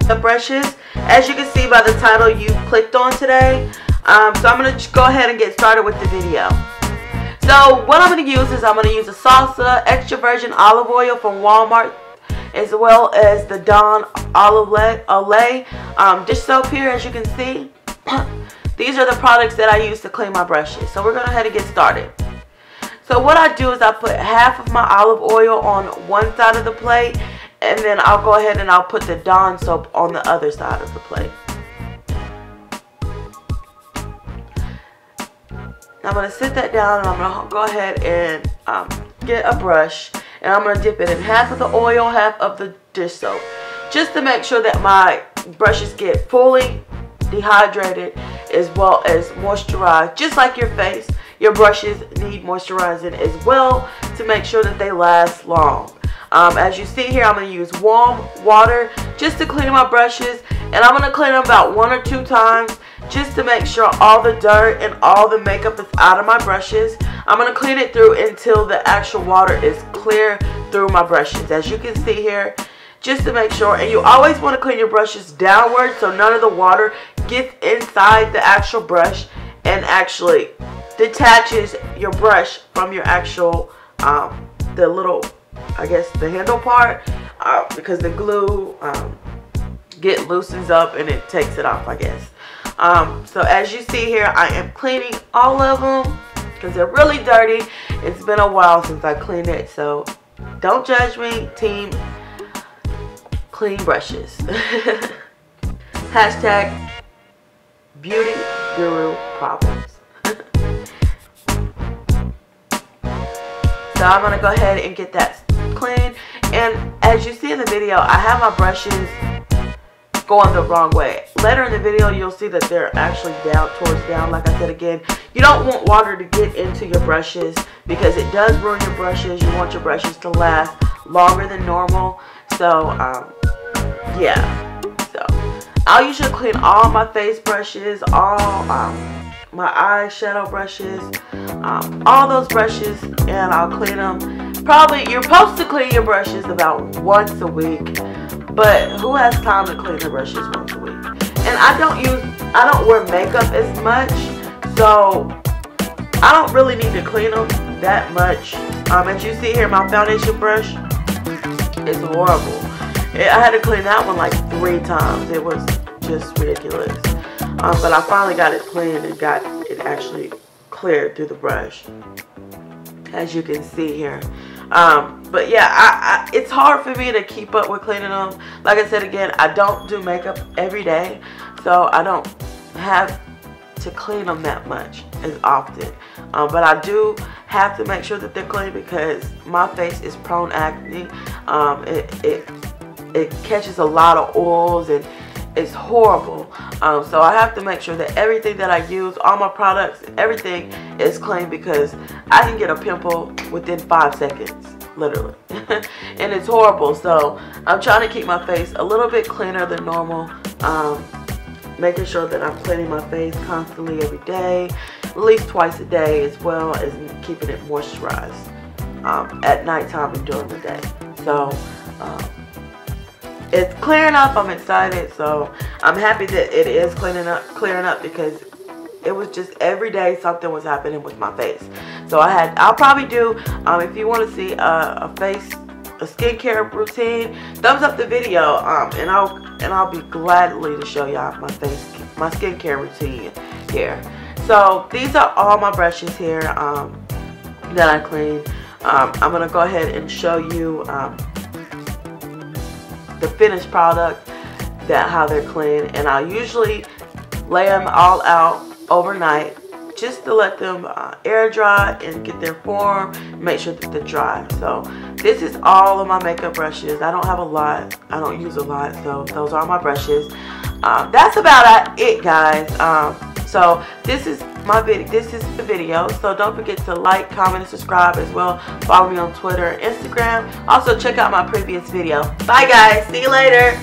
The brushes, as you can see by the title you clicked on today, so I'm going to go ahead and get started with the video. So what I'm going to use is I'm going to use a salsa, extra virgin olive oil from Walmart, as well as the Dawn olive olay dish soap here, as you can see. These are the products that I use to clean my brushes. So we're going to go ahead and get started. So what I do is I put half of my olive oil on one side of the plate, and then I'll go ahead and I'll put the Dawn soap on the other side of the plate. I'm going to sit that down and I'm going to go ahead and get a brush, and I'm going to dip it in half of the oil, half of the dish soap, just to make sure that my brushes get fully dehydrated as well as moisturized, just like your face. Your brushes need moisturizing as well to make sure that they last long. As you see here, I'm going to use warm water just to clean my brushes, and I'm going to clean them about 1 or 2 times just to make sure all the dirt and all the makeup is out of my brushes. I'm going to clean it through until the actual water is clear through my brushes, as you can see here, just to make sure. And you always want to clean your brushes downward so none of the water gets inside the actual brush and actually detaches your brush from your actual, the little, I guess, the handle part, because the glue loosens up and it takes it off, I guess. So as you see here, I am cleaning all of them because they're really dirty. It's been a while since I cleaned it, so don't judge me, team clean brushes. Hashtag beauty guru problems. So I'm going to go ahead and get that clean, and as you see in the video, I have my brushes going the wrong way. Later in the video, you'll see that they're actually down towards down. Like I said again, you don't want water to get into your brushes because it does ruin your brushes. You want your brushes to last longer than normal. So yeah, so I'll usually clean all my face brushes, all my eyeshadow brushes, all those brushes, and I'll clean them. Probably you're supposed to clean your brushes about once a week, but who has time to clean their brushes once a week? And I don't wear makeup as much, so I don't really need to clean them that much. As you see here, my foundation brush is horrible. I had to clean that one like 3 times. It was just ridiculous. But I finally got it cleaned and got it actually cleared through the brush, as you can see here. But yeah, it's hard for me to keep up with cleaning them. Like I said again, I don't do makeup every day, so I don't have to clean them that much as often. But I do have to make sure that they're clean because my face is prone acne. It catches a lot of oils and it's horrible. So I have to make sure that everything that I use, all my products, everything is clean because I can get a pimple within 5 seconds, literally. And it's horrible. So I'm trying to keep my face a little bit cleaner than normal, making sure that I'm cleaning my face constantly every day, at least twice a day, as well as keeping it moisturized at nighttime and during the day. So it's clearing up. I'm excited, so I'm happy that it is clearing up because it was just every day something was happening with my face. So I'll probably do, if you want to see a skincare routine, thumbs up the video, and I'll be gladly to show y'all my skincare routine here. So these are all my brushes here that I clean. I'm gonna go ahead and show you the finished product, that how they're clean, and I usually lay them all out overnight just to let them air dry and get their form, make sure that they're dry. So this is all of my makeup brushes. I don't have a lot, I don't use a lot, so those are my brushes. That's about it, guys. So this is my video, this is the video, so don't forget to like, comment, and subscribe as well. Follow me on Twitter and Instagram. Also check out my previous video. Bye guys, see you later.